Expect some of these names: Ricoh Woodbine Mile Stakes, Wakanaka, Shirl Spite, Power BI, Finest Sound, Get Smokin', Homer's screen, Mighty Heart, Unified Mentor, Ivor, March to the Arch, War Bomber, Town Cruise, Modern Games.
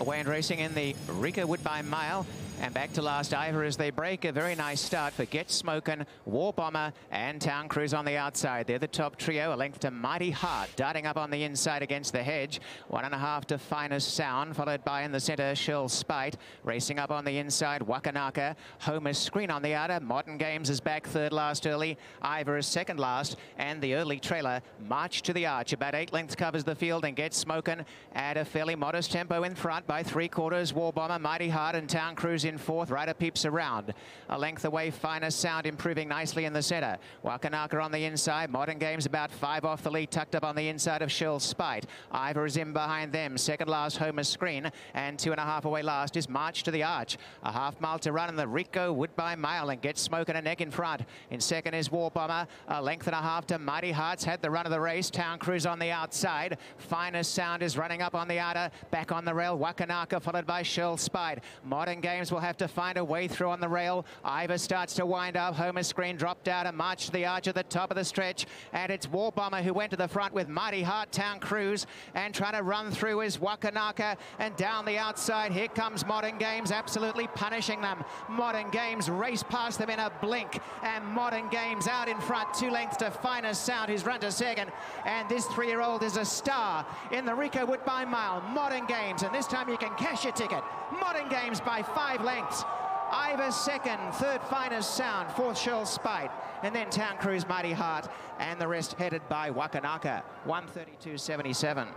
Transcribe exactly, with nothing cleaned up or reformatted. away and racing in the Ricoh Woodbine Mile. And back to last, Ivor as they break. A very nice start for Get Smokin', War Bomber, and Town Cruise on the outside. They're the top trio, a length to Mighty Heart, darting up on the inside against the hedge. One and a half to Finest Sound, followed by in the centre, Shirl Spite. Racing up on the inside, Wakanaka. Homer's Screen on the outer. Modern Games is back third last early. Ivor is second last. And the early trailer, March to the Arch. About eight lengths covers the field, and Get Smokin' at a fairly modest tempo in front by three quarters. War Bomber, Mighty Heart, and Town Cruise in fourth. Rider peeps around. A length away, Finest Sound improving nicely in the centre. Wakanaka on the inside. Modern Games about five off the lead, tucked up on the inside of Shirl Spite. Ivor is in behind them. Second last, Homer's Screen. And two and a half away last is March to the Arch. A half mile to run in the Ricoh Woodbine Mile, and Get Smokin' a neck in front. In second is War Bomber. A length and a half to Mighty Hearts. Had the run of the race. Town Cruise on the outside. Finest Sound is running up on the outer. Back on the rail, Wakanaka, followed by Shirl Spite. Modern Games will have to find a way through on the rail. Ivor starts to wind up. Homer's Screen dropped out, and March to the Arch at the top of the stretch. And it's War Bomber who went to the front with Mighty Heart, Town Cruise, and trying to run through is Wakanaka. And down the outside, here comes Modern Games, absolutely punishing them. Modern Games race past them in a blink, and Modern Games out in front, two lengths to Finest Sound, who's run to second. And this three-year-old is a star in the Ricoh Woodbine Mile. Modern Games, and this time you can cash your ticket. Modern Games by five lengths. Ivor second, third Finest Sound, fourth Shirl Spite, and then Town Cruise, Mighty Heart, and the rest headed by Wakanaka. one thirty-two seventy-seven.